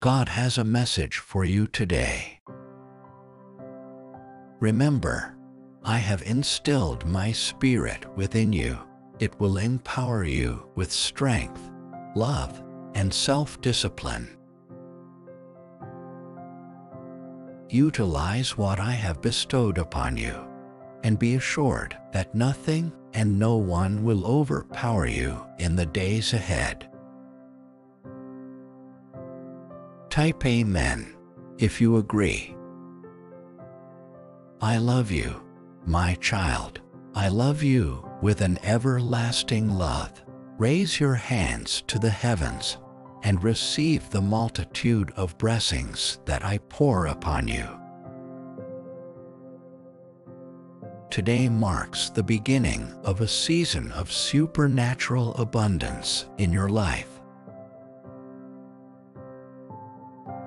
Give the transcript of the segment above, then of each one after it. God has a message for you today. Remember, I have instilled my Spirit within you. It will empower you with strength, love, and self-discipline. Utilize what I have bestowed upon you, and be assured that nothing and no one will overpower you in the days ahead. Type Amen if you agree. I love you, my child. I love you with an everlasting love. Raise your hands to the heavens and receive the multitude of blessings that I pour upon you. Today marks the beginning of a season of supernatural abundance in your life.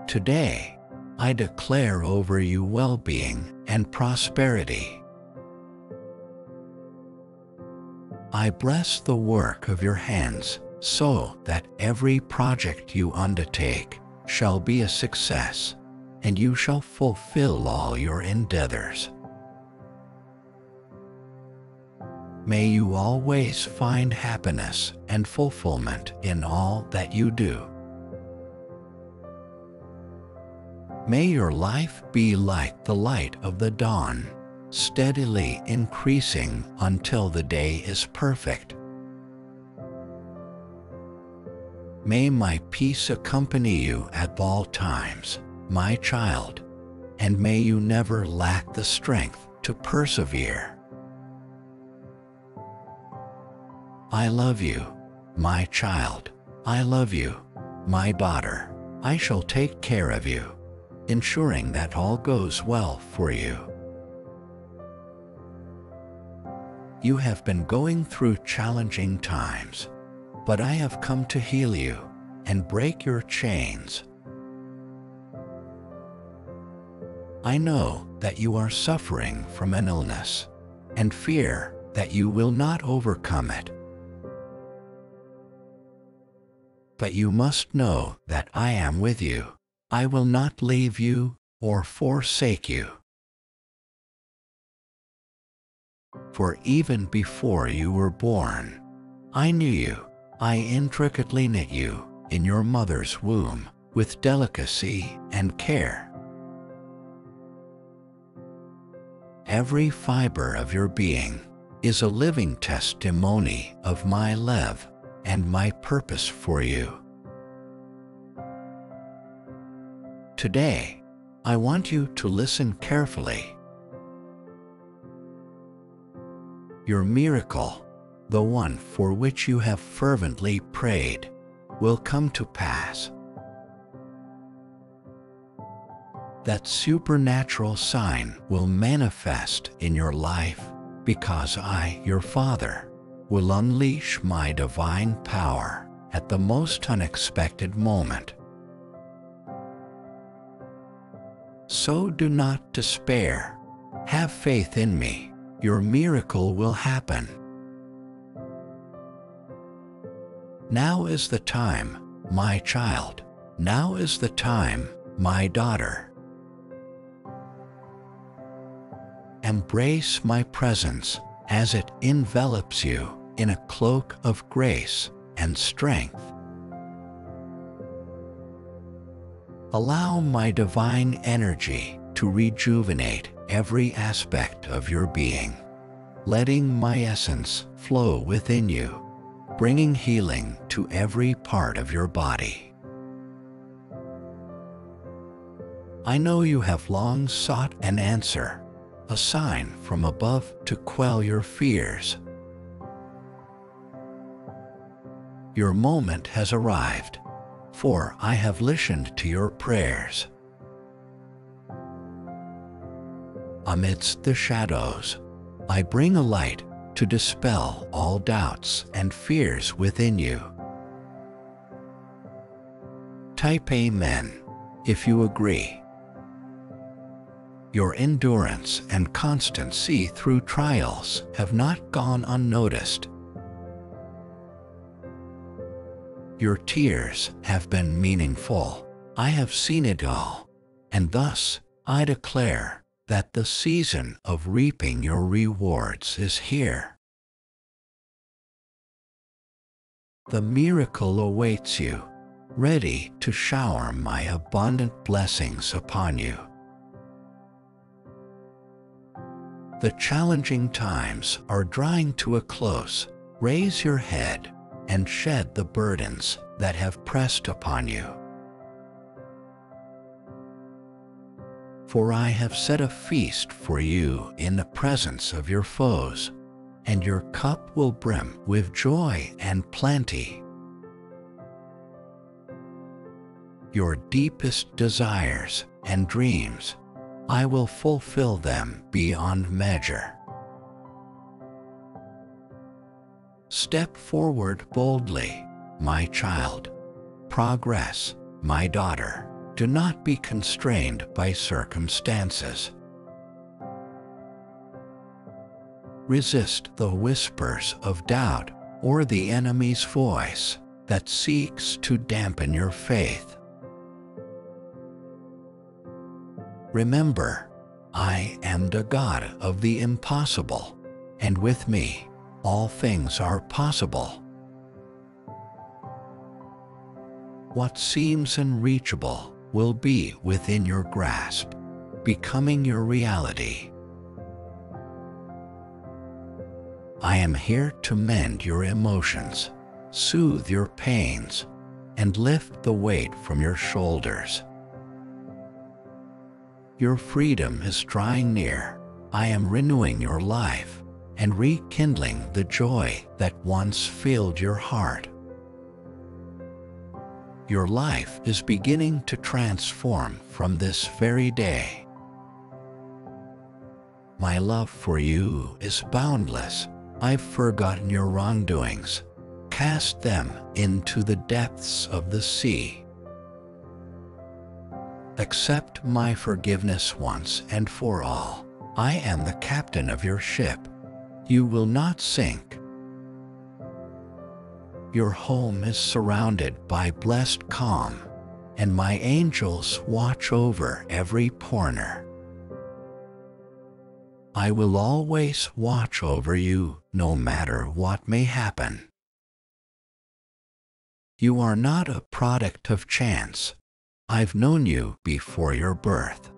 Today, I declare over you well-being and prosperity. I bless the work of your hands, so that every project you undertake shall be a success, and you shall fulfill all your endeavors. May you always find happiness and fulfillment in all that you do. May your life be like the light of the dawn, steadily increasing until the day is perfect. May my peace accompany you at all times, my child, and may you never lack the strength to persevere. I love you, my child. I love you, my daughter. I shall take care of you, ensuring that all goes well for you. You have been going through challenging times, but I have come to heal you and break your chains. I know that you are suffering from an illness and fear that you will not overcome it. But you must know that I am with you. I will not leave you or forsake you. For even before you were born, I knew you. I intricately knit you in your mother's womb with delicacy and care. Every fiber of your being is a living testimony of my love and my purpose for you. Today, I want you to listen carefully. Your miracle, the one for which you have fervently prayed, will come to pass. That supernatural sign will manifest in your life because I, your Father, will unleash my divine power at the most unexpected moment. So do not despair. Have faith in me. Your miracle will happen. Now is the time, my child. Now is the time, my daughter. Embrace my presence as it envelops you in a cloak of grace and strength. Allow my divine energy to rejuvenate every aspect of your being, letting my essence flow within you, bringing healing to every part of your body. I know you have long sought an answer, a sign from above to quell your fears. Your moment has arrived, for I have listened to your prayers. Amidst the shadows, I bring a light to dispel all doubts and fears within you. Type Amen if you agree. Your endurance and constancy through trials have not gone unnoticed. Your tears have been meaningful, I have seen it all, and thus I declare that the season of reaping your rewards is here. The miracle awaits you, ready to shower my abundant blessings upon you. The challenging times are drawing to a close. Raise your head and shed the burdens that have pressed upon you. For I have set a feast for you in the presence of your foes, and your cup will brim with joy and plenty. Your deepest desires and dreams, I will fulfill them beyond measure. Step forward boldly, my child. Progress, my daughter. Do not be constrained by circumstances. Resist the whispers of doubt or the enemy's voice that seeks to dampen your faith. Remember, I am the God of the impossible, and with me, all things are possible. What seems unreachable will be within your grasp, becoming your reality. I am here to mend your emotions, soothe your pains, and lift the weight from your shoulders. Your freedom is drawing near. I am renewing your life and rekindling the joy that once filled your heart. Your life is beginning to transform from this very day. My love for you is boundless. I've forgotten your wrongdoings. Cast them into the depths of the sea. Accept my forgiveness once and for all. I am the captain of your ship. You will not sink. Your home is surrounded by blessed calm, and my angels watch over every corner. I will always watch over you, no matter what may happen. You are not a product of chance. I've known you before your birth.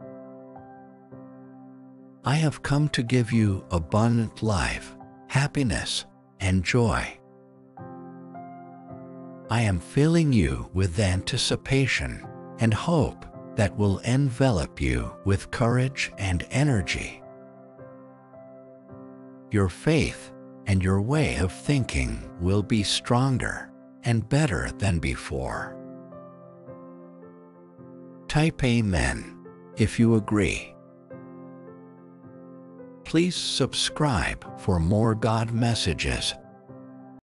I have come to give you abundant life, happiness, and joy. I am filling you with anticipation and hope that will envelop you with courage and energy. Your faith and your way of thinking will be stronger and better than before. Type Amen if you agree. Please subscribe for more God messages.